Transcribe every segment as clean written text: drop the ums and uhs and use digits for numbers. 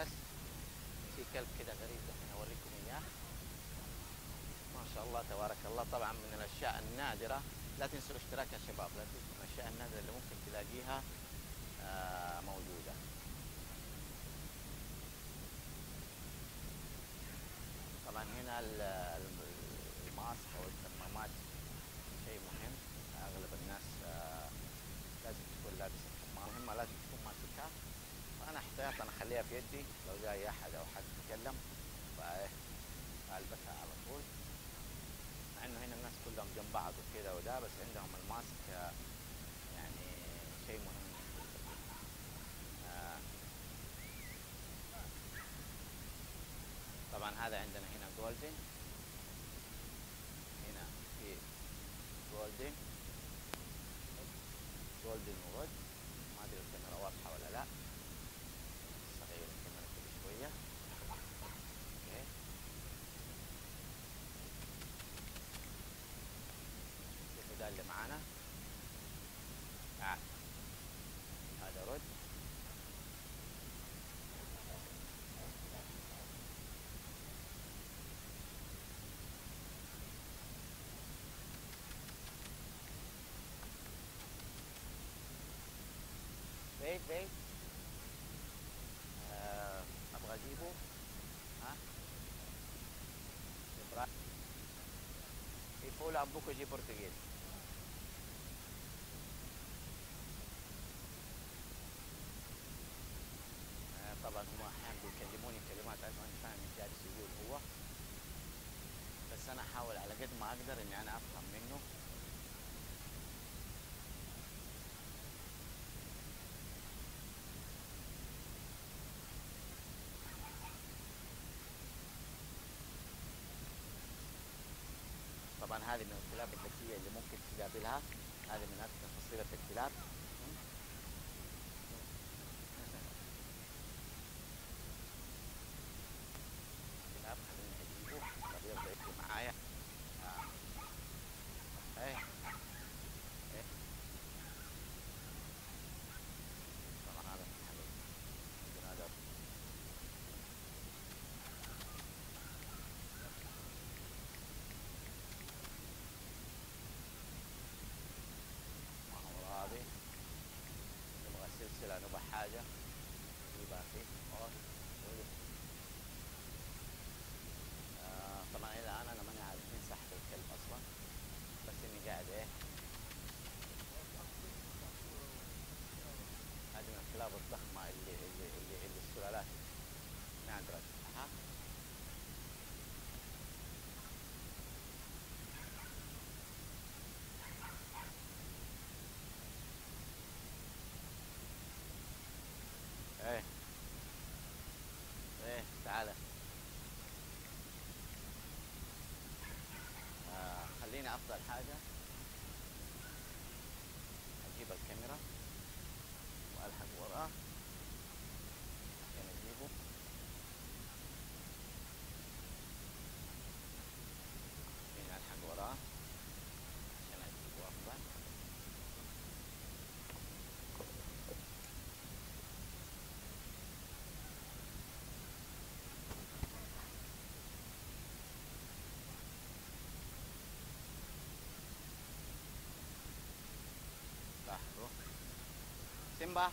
الجرس. في كلب كده غريب دحين اوريكم اياه، ما شاء الله تبارك الله. طبعا من الاشياء النادره، لا تنسوا الاشتراك يا شباب، لا تنسوا من الاشياء النادره اللي ممكن تلاقيها موجوده. طبعا هنا الماسك او الكمامات شيء مهم، اغلب الناس لازم تكون لابسه كمامه، مهمه لازم تكون ماسكها. فانا احتياطا اخليها في يدي، لو جاي احد او حد يتكلم فالبسها على طول، مع انه هنا الناس كلهم جنب بعض وكذا وده، بس عندهم الماسك يعني شيء مهم. طبعا هذا عندنا هنا جولدن، هنا في جولدن ورد، ما ادري الكاميرا واضحه ولا لا، صغير الكاميرا كده شويه. اوكي شوفوا ده اللي معانا، هذا رد، بيت بيت ابغى اجيبه. ها ابراهيم يقول ابوك يجي برتغالي. طبعا هم احيانا بيكلموني كلمات انا مش فاهم ايش جالس يقول هو، بس انا احاول على قد ما اقدر اني انا افهم منه. طبعا هذه من الكلاب الذكيه اللي ممكن تقابلها، هذه من اكثر فصيله الكلاب. كلاب خليني اجيبه، طب يرضى يجي معايا. ايه ايه طبعا هذا حبيبي، هذا نبغى سلسلة، نبغى حاجة يبقى فيه طبعا إلى الآن أنا ماني عارف مين صاحب الكلب أصلا، بس إني قاعد إيه. هذه من الكلاب الضخمة اللي السلالات نادرة تفتحها. ايه ايه تعال خليني افضل حاجه اجيب الكاميرا والحق وراه عشان اجيبه. خليني الحق وراه عشان اجيبه افضل. سيمبا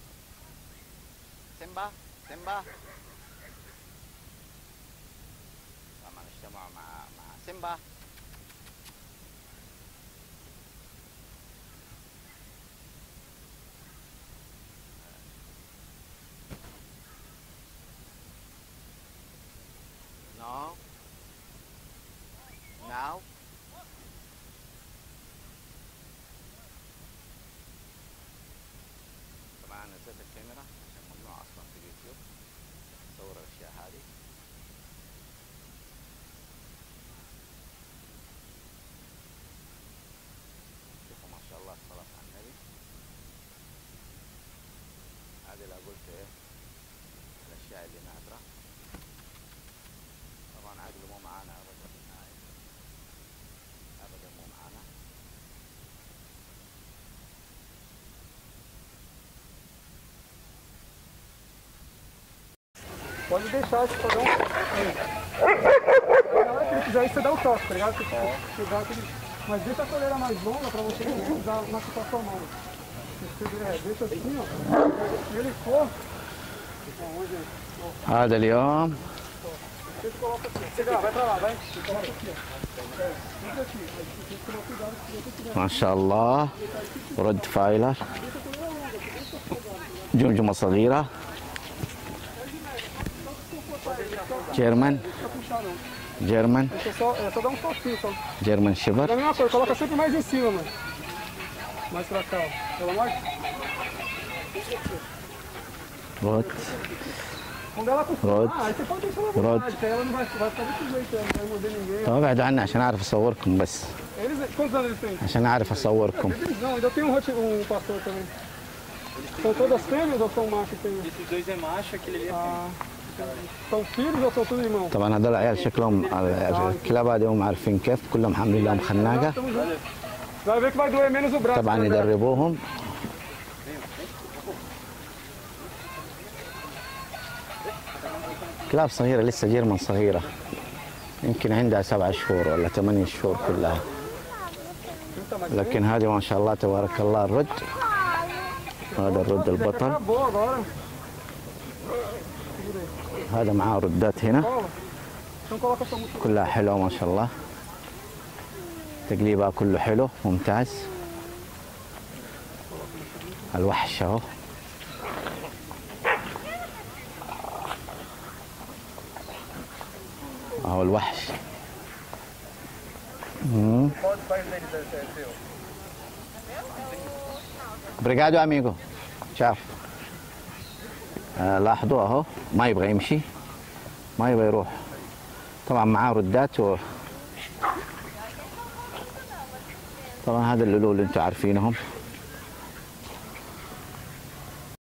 سيمبا سيمبا طبعا اجتمعوا مع سيمبا. نو ناو طبعا نزلت الكاميرا عشان ممنوع اصلا في اليوتيوب تصور الاشياء هذه. شوفوا ما شاء الله الصلاة على النبي، هذه اللي قلت ايه الاشياء اللي نادرة. طبعا عقله مو معانا ابدا في النهاية. pode deixar esse fogão. Aí, se quiser, você dá o toque, tá ligado? Chegar aquele... Mas deixa a coleira mais longa pra você não usar uma situação longa. Deixa assim, ó. Se ele for... هذا اليوم ما شاء الله ريد فايلر جمجمة صغيرة جيرمان جيرمان جيرمان شيبر Rod. Rod. Rod. طب ابعدوا عني عشان اعرف اصوركم بس. عشان اعرف اصوركم. طبعا هذول العيال شكلهم الكلاب هذول عارفين كيف كلهم حاملين لهم خناقه. طبعا يدربوهم. كلاب صغيرة لسه جيرمان صغيرة يمكن عندها 7 شهور ولا 8 شهور كلها لكن هذه ما شاء الله تبارك الله الرد هذا الرد البطل هذا معاه ردات هنا كلها حلوة ما شاء الله تقليبها كله حلو ممتاز الوحش اهو اهو الوحش بريغادو اميغو شاف لاحظوا اهو ما يبغى يمشي ما يبغى يروح طبعا معاه ردات طبعا هذا اللولو اللي انتم عارفينهم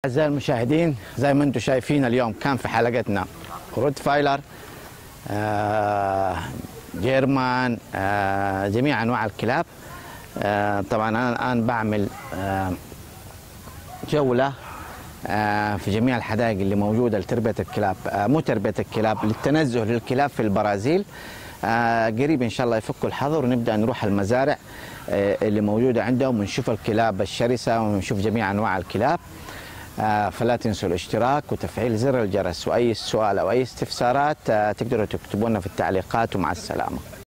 اعزائي المشاهدين زي ما انتم شايفين اليوم كان في حلقتنا ريد فايلر جيرمان جميع انواع الكلاب طبعا انا الان بعمل جوله في جميع الحدائق اللي موجوده لتربيه الكلاب مو تربيه الكلاب للتنزه للكلاب في البرازيل قريب ان شاء الله يفكوا الحظر ونبدا نروح المزارع اللي موجوده عندهم ونشوف الكلاب الشرسه ونشوف جميع انواع الكلاب فلا تنسوا الاشتراك وتفعيل زر الجرس وأي سؤال أو أي استفسارات تقدروا تكتبونا في التعليقات ومع السلامة.